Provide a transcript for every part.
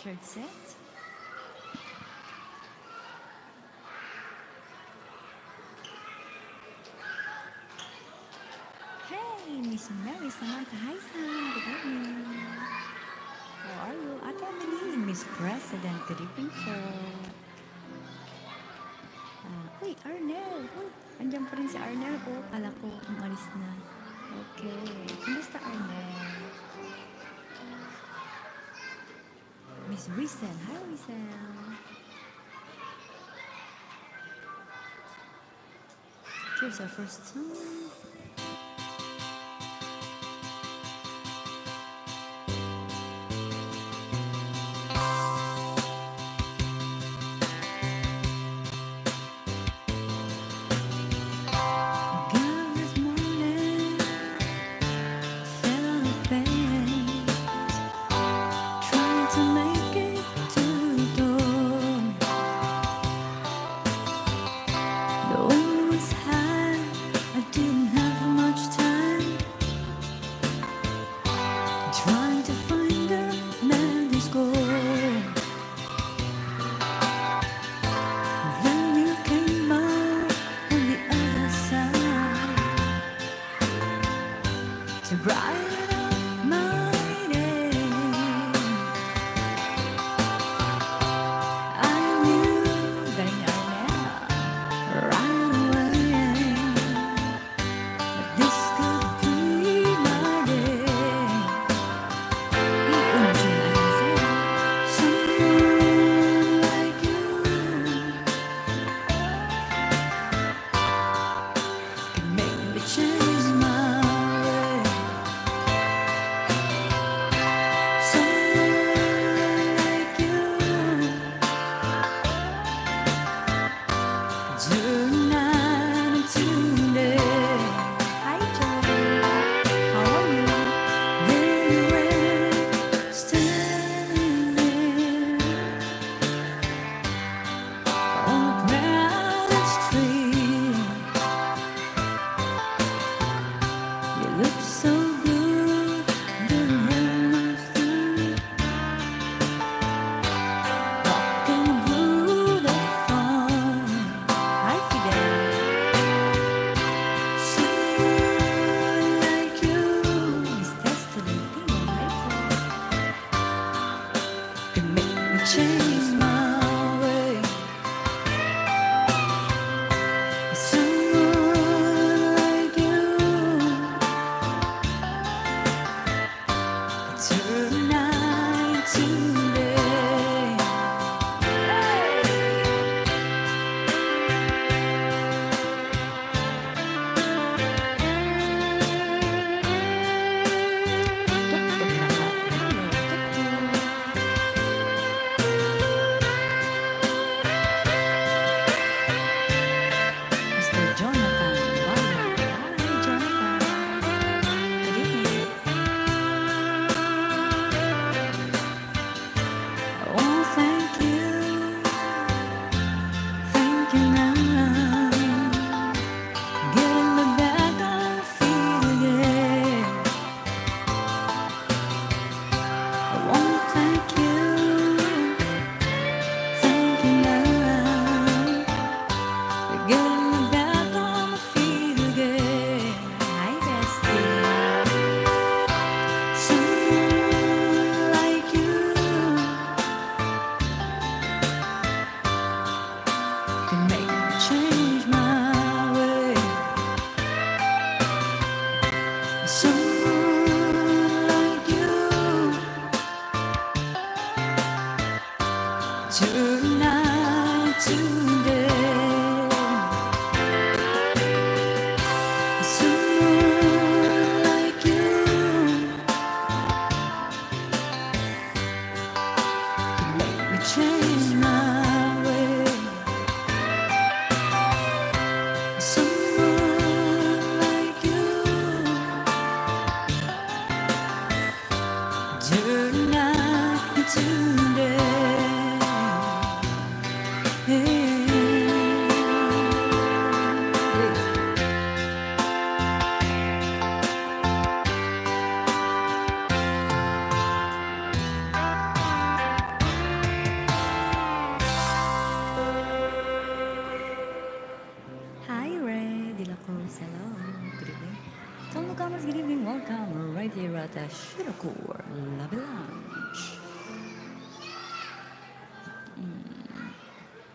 third set. Miss Mary, Samantha, hi son, good evening. How are you? Ate Amelie, Miss President, good evening po. Uy, Arnel, uy, andyan pa rin si Arnel. Oh, kala ko, umalis na. Okay, kumusta Arnel? Miss Wiesel, hi Wiesel. Here's our first song.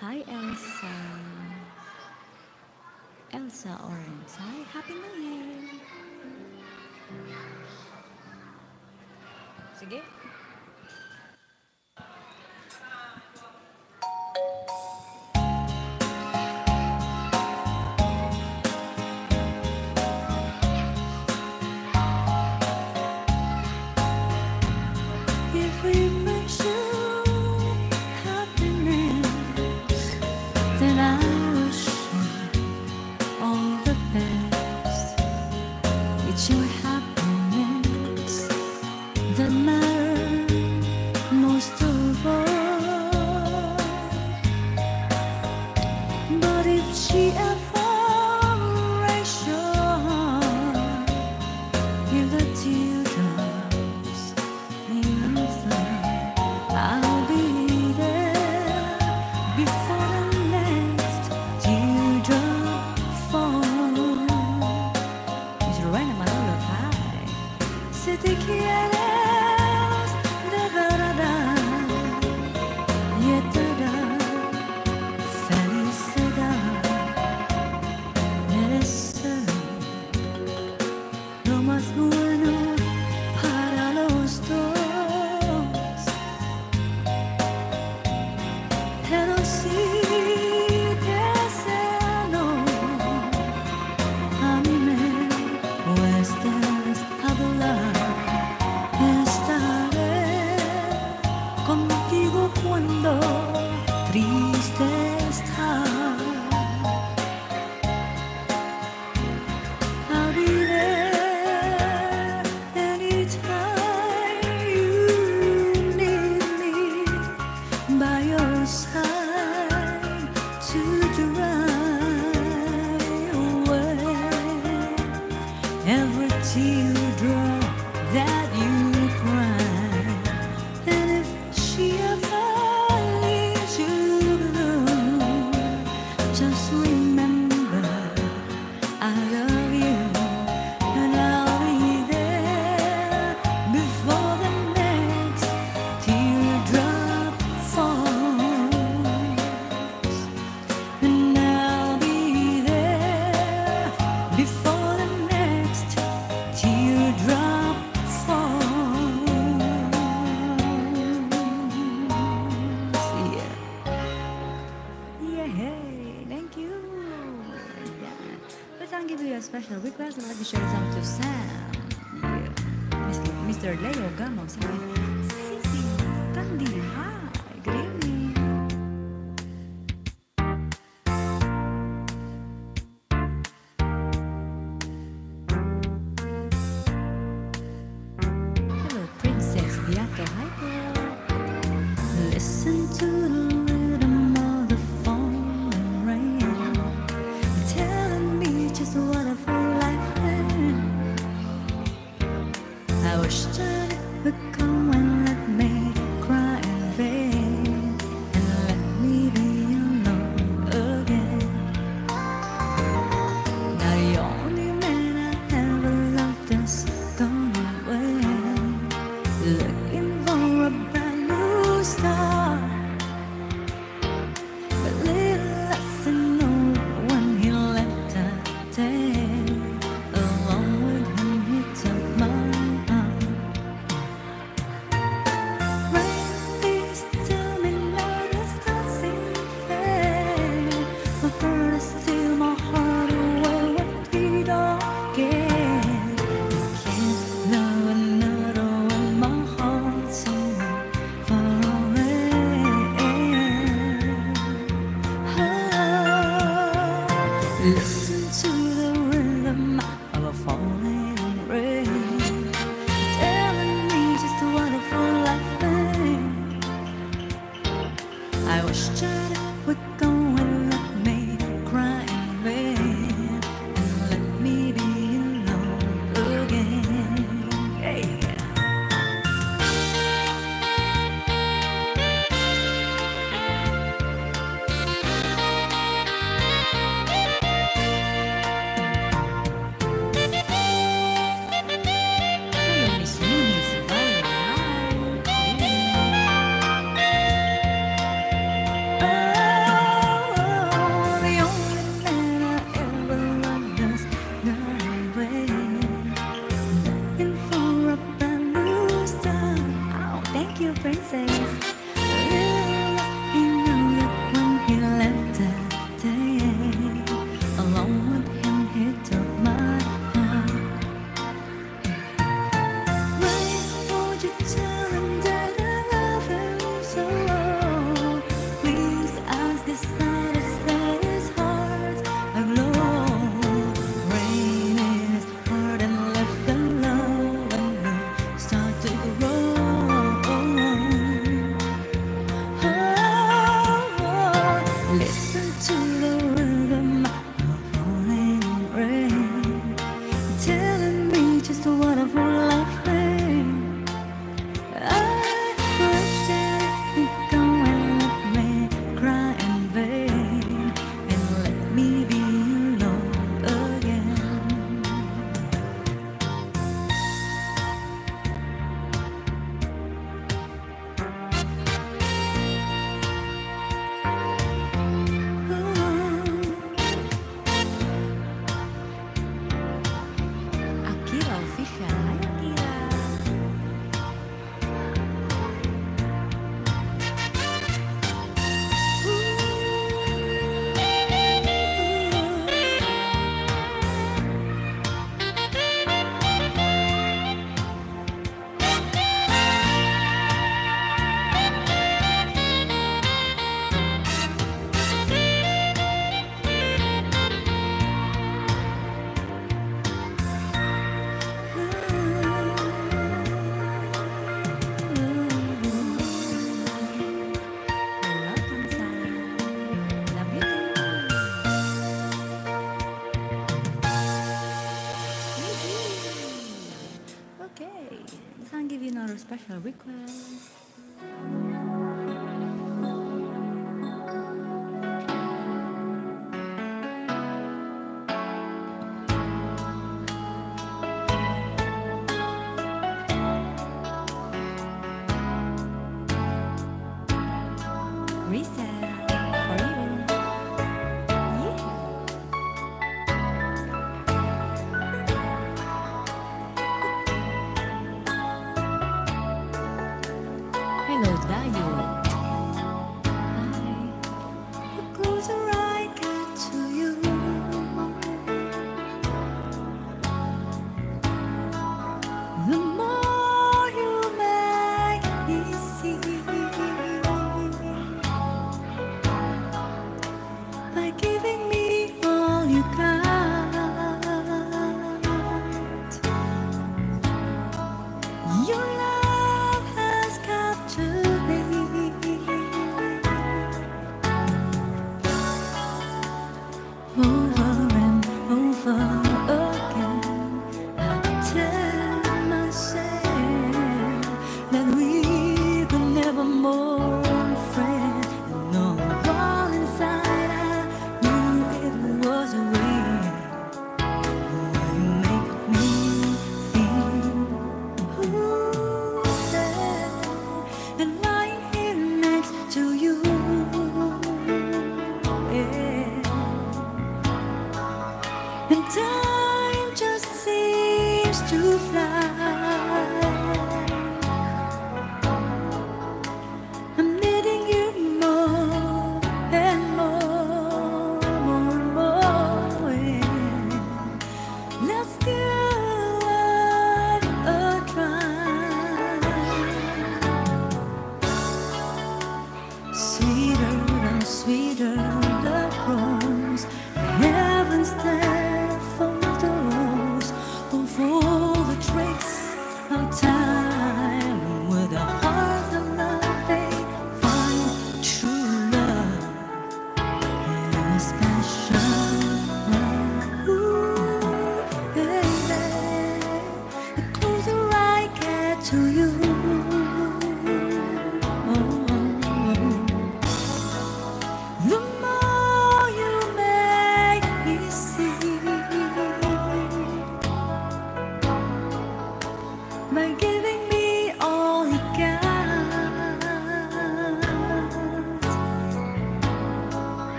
Hi Elsa. Elsa Orange. Hi, Happy New Year. Sige. Request, I'd like to share some to Sam, yeah. Mr. Leo Gamos, hi. Sisi, Kandi, hi. Good evening. Hello, Princess Bianca, hi girl. Listen to the looking for a brand new star. I wish that it would go and let me cry again, and let me be in love again. Special request. Time with a heart of love, they find true love.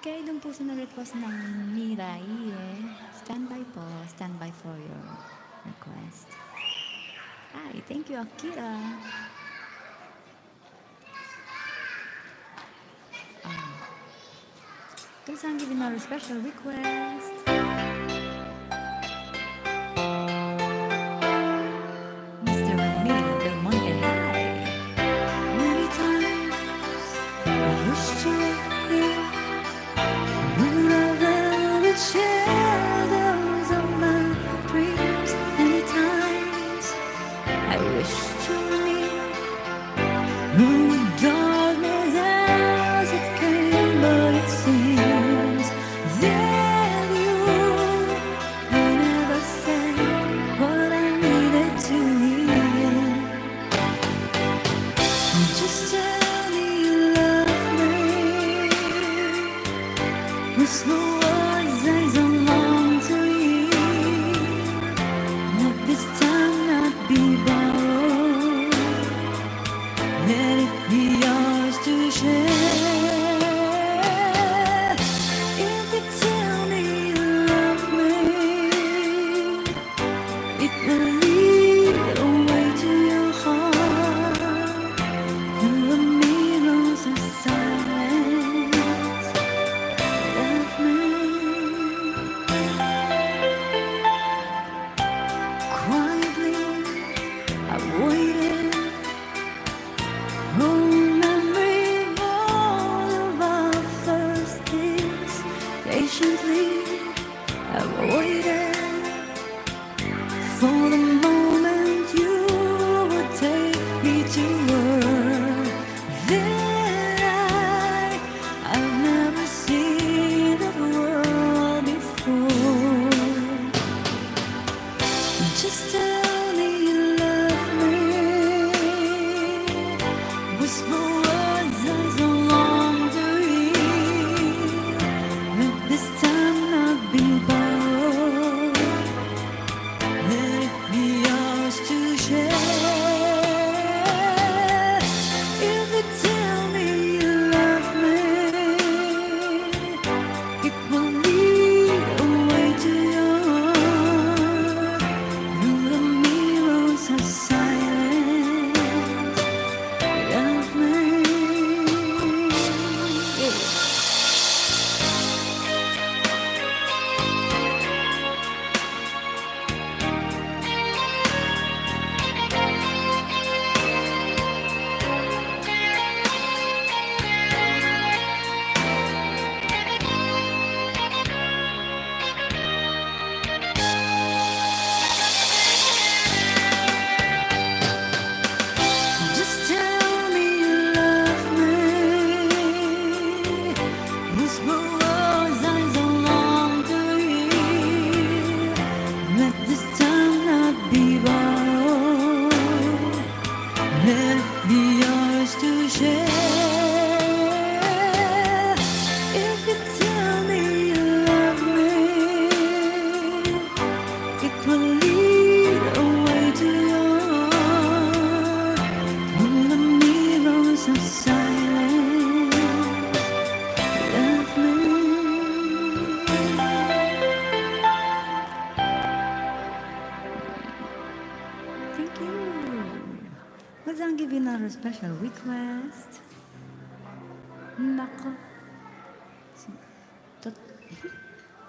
Okay, doon po sa na-request ng Mirai, standby po. Standby for your request. Hi, thank you, Akira. Please, I'm giving our special request. Special request. Nako.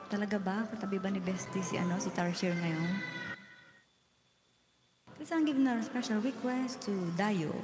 Talaga ba? Katabi ba ni Bestie si, si Tarshir ngayon? Please, I'm giving our special request to Dayot.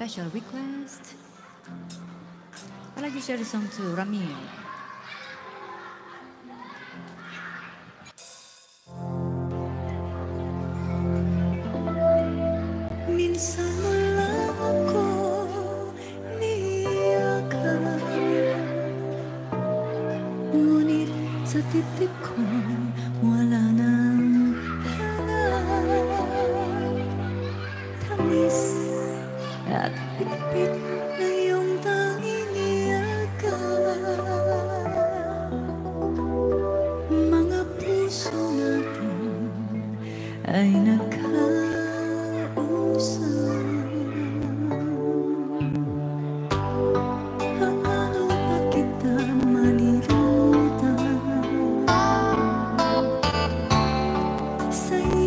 Special request. I'd like to share this song to Ramil. Say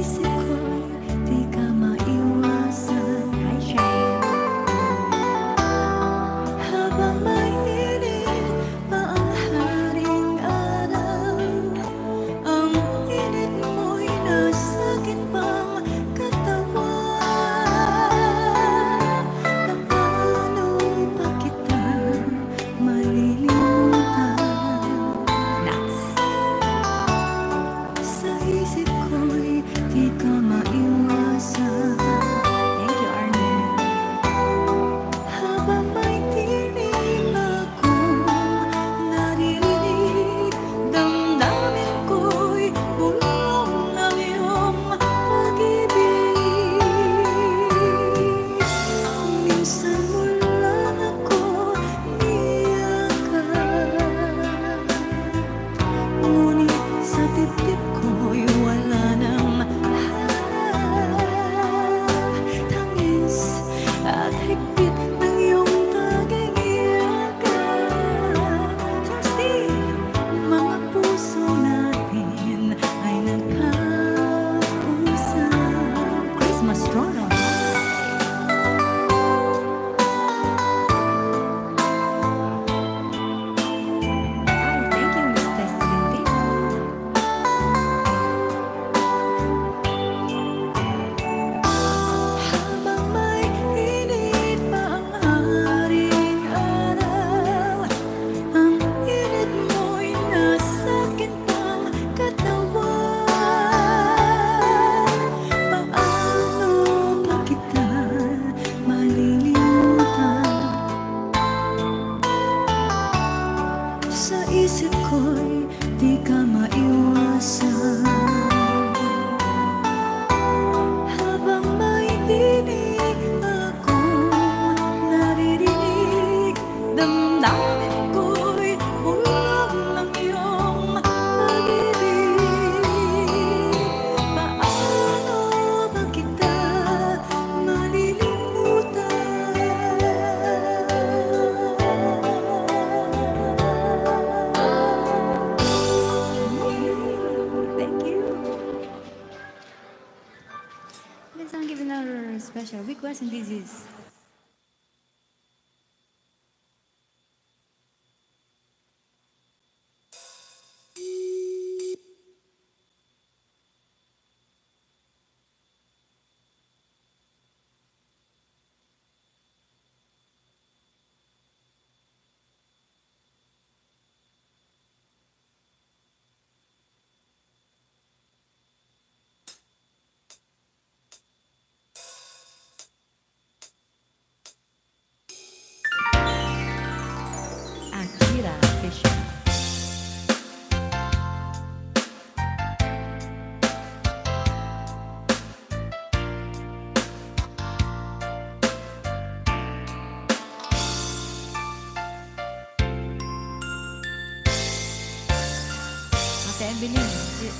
Evelyn,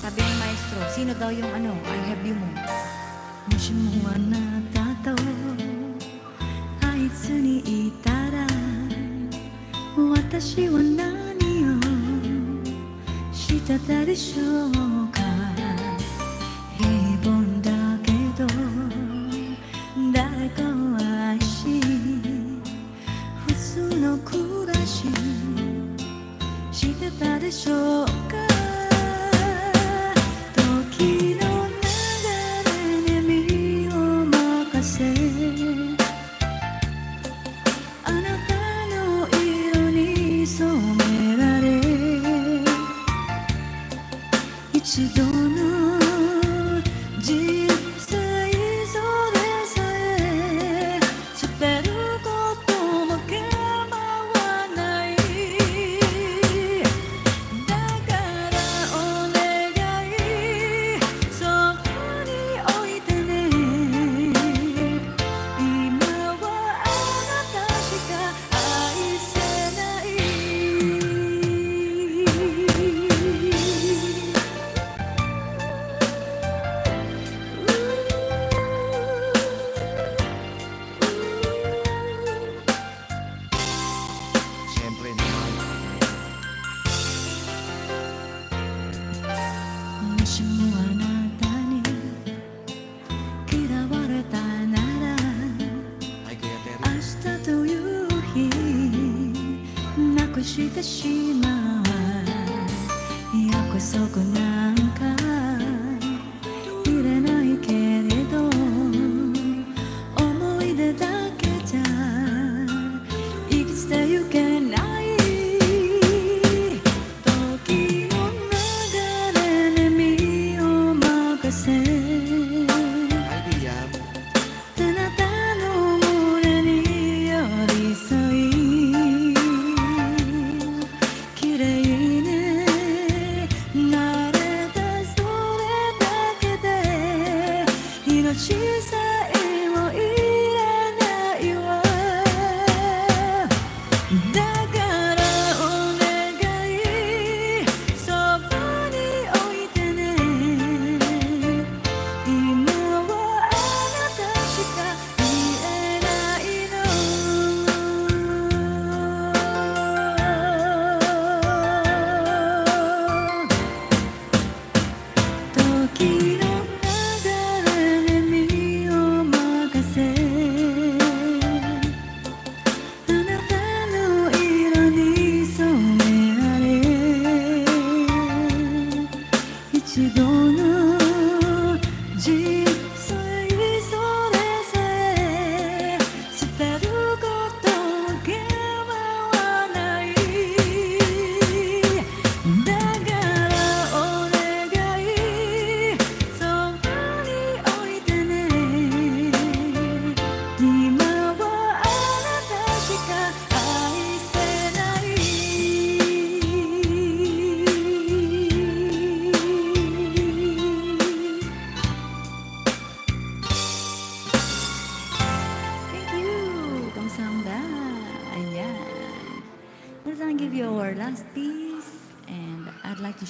sabi ng maestro, sino daw yung ano, I have you mo?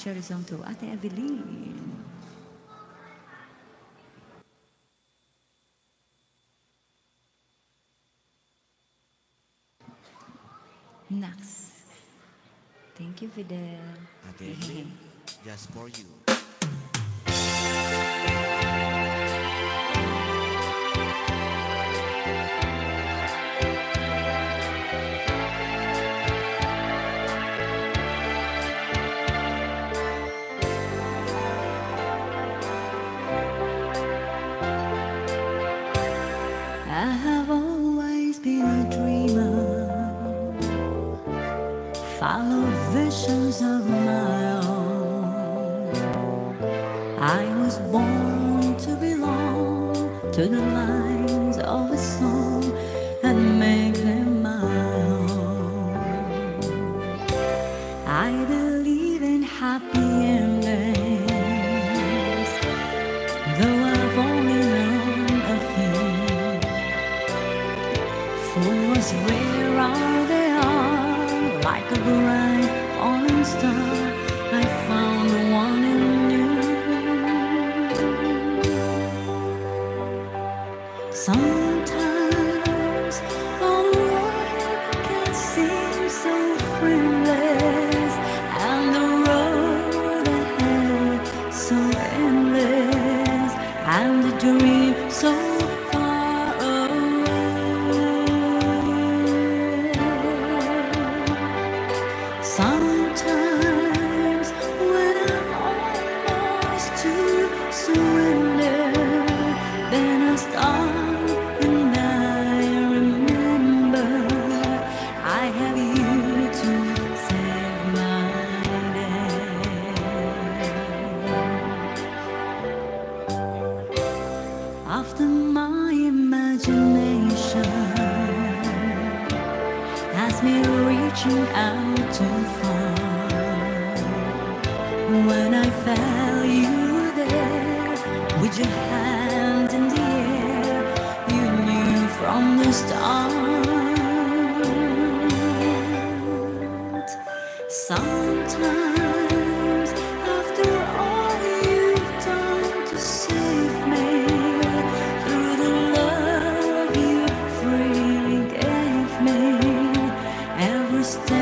Teacher Risotto, Ate Evelyn. Next. Thank you, Fidel. Ate Evelyn, just for you. Of my own, I was born to belong to the lines of a song and make them my own. I believe in happy endings, though I've only known a few. Fools, where are they all, like a bride I found the one in you. Sometimes all the world can seem so friendless, and the road ahead so endless, and the dream so far away. Sometimes when I'm almost to surrender, then I stop and I remember I have you to save my day. After my imagination has me reaching out to far. When I fell, you were there with your hand in the air. You knew from the start. Sometimes, after all you've done to save me, through the love you freely gave me, every step